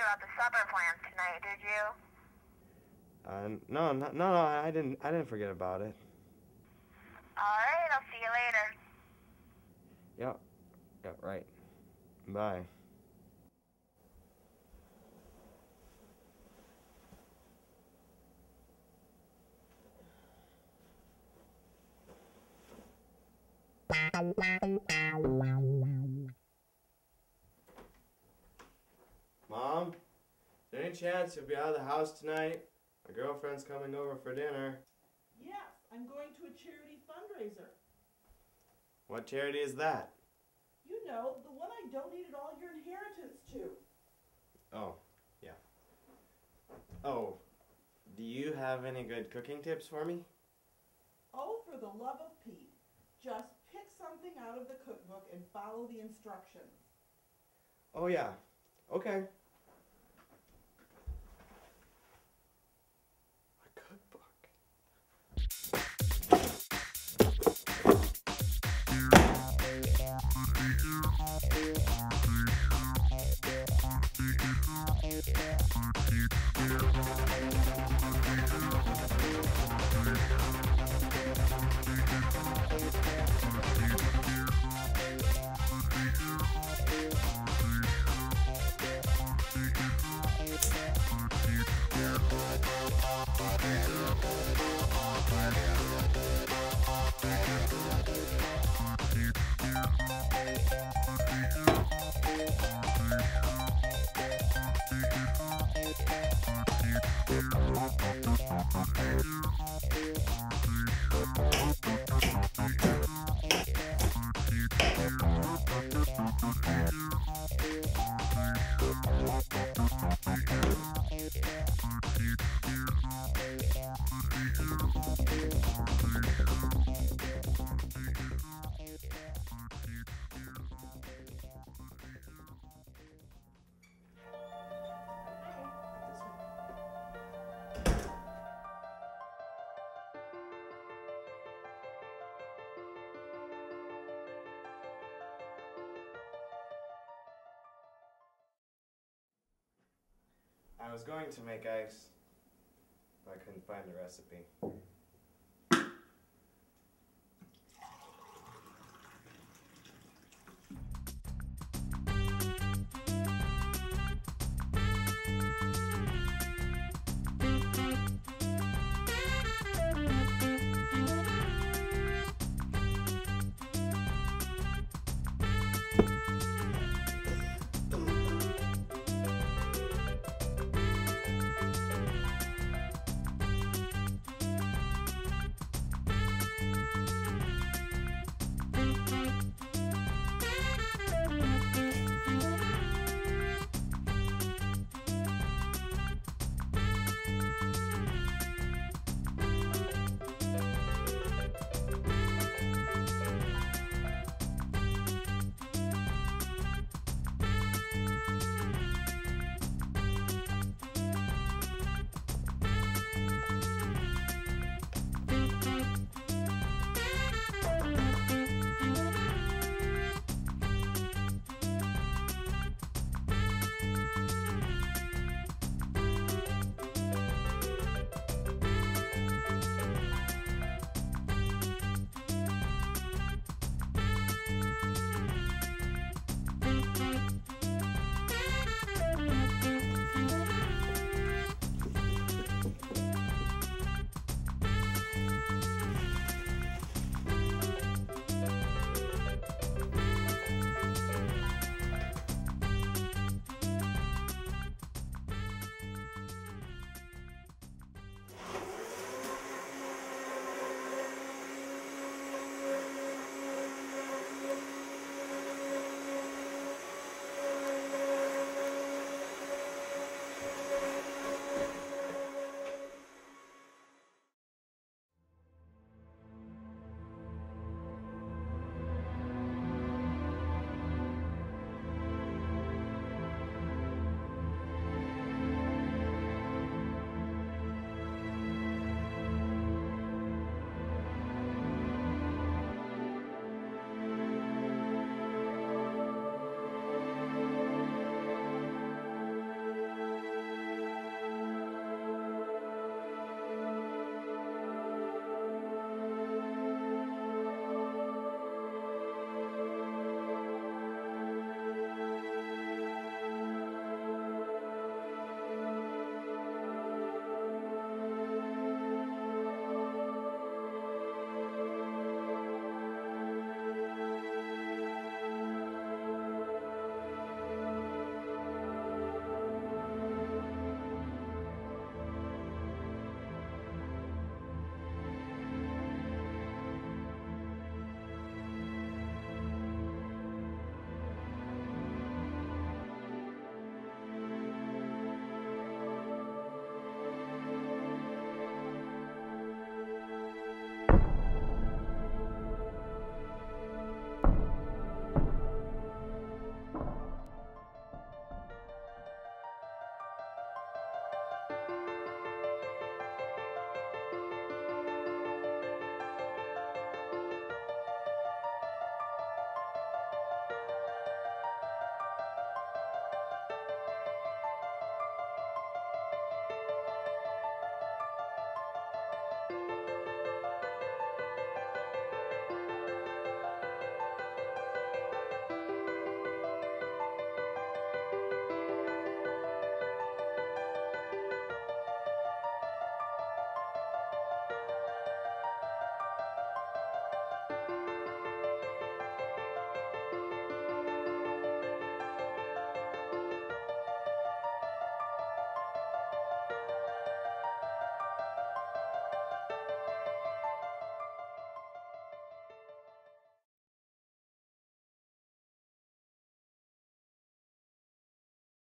about the supper plans tonight, did you? No, I didn't forget about it. All right, I'll see you later. Yeah, right. Bye. Mom, is there any chance you'll be out of the house tonight? My girlfriend's coming over for dinner. Yes, I'm going to a charity fundraiser. What charity is that? You know, the one I donated all your inheritance to. Oh, yeah. Oh, do you have any good cooking tips for me? Oh, for the love of Pete. Just pick something out of the cookbook and follow the instructions. Oh, yeah. Okay. I was going to make ice, but I couldn't find the recipe.